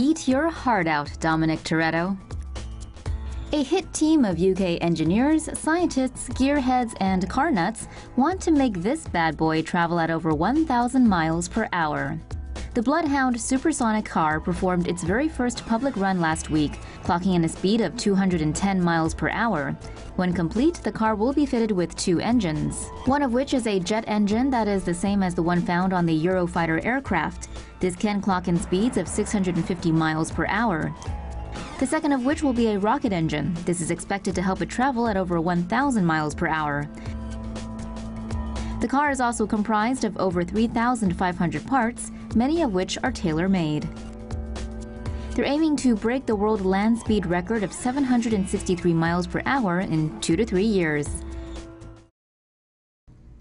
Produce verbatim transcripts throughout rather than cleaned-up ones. Eat your heart out, Dominic Toretto. A hit team of U K engineers, scientists, gearheads and car nuts want to make this bad boy travel at over one thousand miles per hour. The Bloodhound supersonic car performed its very first public run last week, clocking in a speed of two hundred ten miles per hour. When complete, the car will be fitted with two engines, one of which is a jet engine that is the same as the one found on the Eurofighter aircraft. This can clock in speeds of six hundred fifty miles per hour. The second of which will be a rocket engine. This is expected to help it travel at over one thousand miles per hour. The car is also comprised of over three thousand five hundred parts, many of which are tailor-made. They're aiming to break the world land speed record of seven hundred sixty-three miles per hour in two to three years.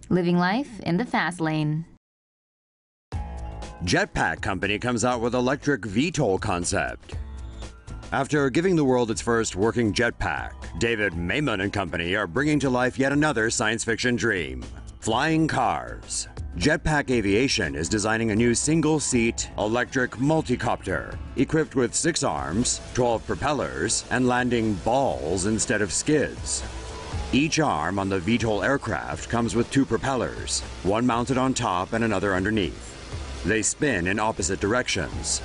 Living life in the fast lane. Jetpack Company comes out with electric V TOL concept. After giving the world its first working jetpack, David Mayman and company are bringing to life yet another science fiction dream. Flying cars. Jetpack Aviation is designing a new single-seat electric multicopter equipped with six arms, twelve propellers, and landing balls instead of skids. Each arm on the V TOL aircraft comes with two propellers, one mounted on top and another underneath. They spin in opposite directions.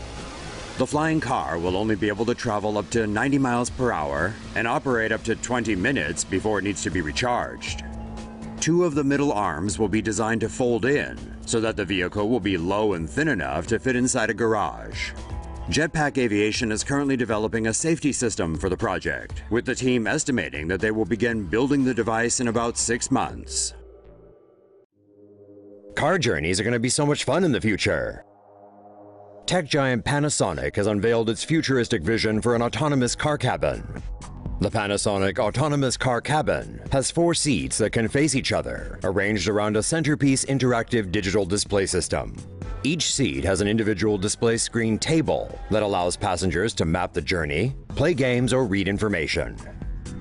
The flying car will only be able to travel up to ninety miles per hour and operate up to twenty minutes before it needs to be recharged. Two of the middle arms will be designed to fold in so that the vehicle will be low and thin enough to fit inside a garage. Jetpack Aviation is currently developing a safety system for the project, with the team estimating that they will begin building the device in about six months. Car journeys are going to be so much fun in the future. Tech giant Panasonic has unveiled its futuristic vision for an autonomous car cabin. The Panasonic Autonomous Car Cabin has four seats that can face each other, arranged around a centerpiece interactive digital display system. Each seat has an individual display screen table that allows passengers to map the journey, play games, or read information.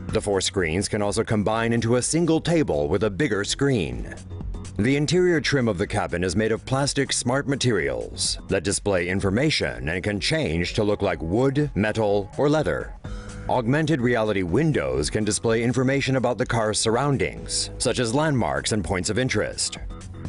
The four screens can also combine into a single table with a bigger screen. The interior trim of the cabin is made of plastic smart materials that display information and can change to look like wood, metal, or leather. Augmented reality windows can display information about the car's surroundings, such as landmarks and points of interest.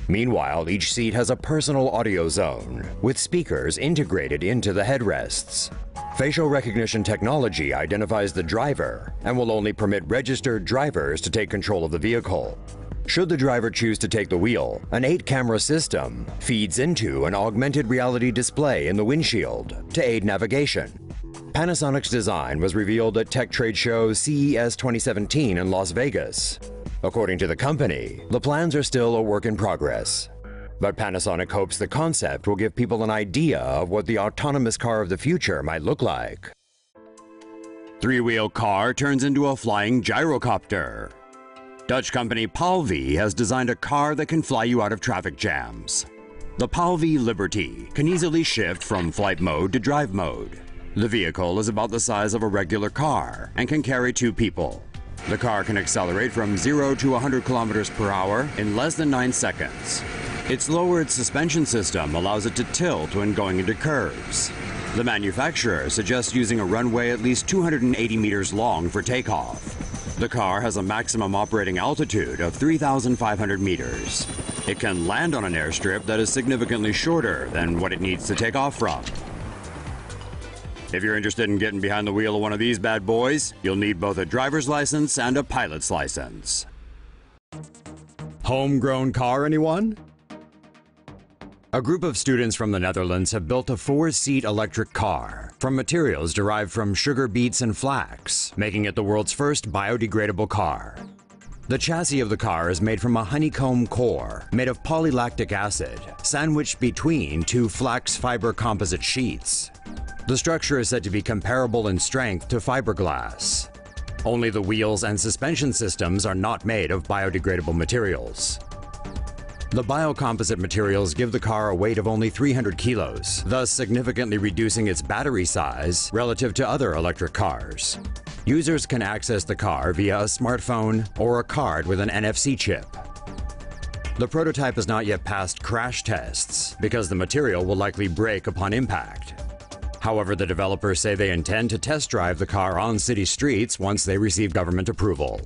Meanwhile, each seat has a personal audio zone, with speakers integrated into the headrests. Facial recognition technology identifies the driver and will only permit registered drivers to take control of the vehicle. Should the driver choose to take the wheel, an eight-camera system feeds into an augmented reality display in the windshield to aid navigation. Panasonic's design was revealed at tech trade show C E S twenty seventeen in Las Vegas. According to the company, the plans are still a work in progress. But Panasonic hopes the concept will give people an idea of what the autonomous car of the future might look like. Three-wheel car turns into a flying gyrocopter. Dutch company P A L V has designed a car that can fly you out of traffic jams. The P A L V Liberty can easily shift from flight mode to drive mode. The vehicle is about the size of a regular car and can carry two people. The car can accelerate from zero to one hundred kilometers per hour in less than nine seconds. Its lowered suspension system allows it to tilt when going into curves. The manufacturer suggests using a runway at least two hundred eighty meters long for takeoff. The car has a maximum operating altitude of three thousand five hundred meters. It can land on an airstrip that is significantly shorter than what it needs to take off from. If you're interested in getting behind the wheel of one of these bad boys, you'll need both a driver's license and a pilot's license. Homegrown car, anyone? A group of students from the Netherlands have built a four-seat electric car from materials derived from sugar beets and flax, making it the world's first biodegradable car. The chassis of the car is made from a honeycomb core made of polylactic acid, sandwiched between two flax fiber composite sheets. The structure is said to be comparable in strength to fiberglass. Only the wheels and suspension systems are not made of biodegradable materials. The biocomposite materials give the car a weight of only three hundred kilos, thus significantly reducing its battery size relative to other electric cars. Users can access the car via a smartphone or a card with an N F C chip. The prototype has not yet passed crash tests because the material will likely break upon impact. However, the developers say they intend to test drive the car on city streets once they receive government approval.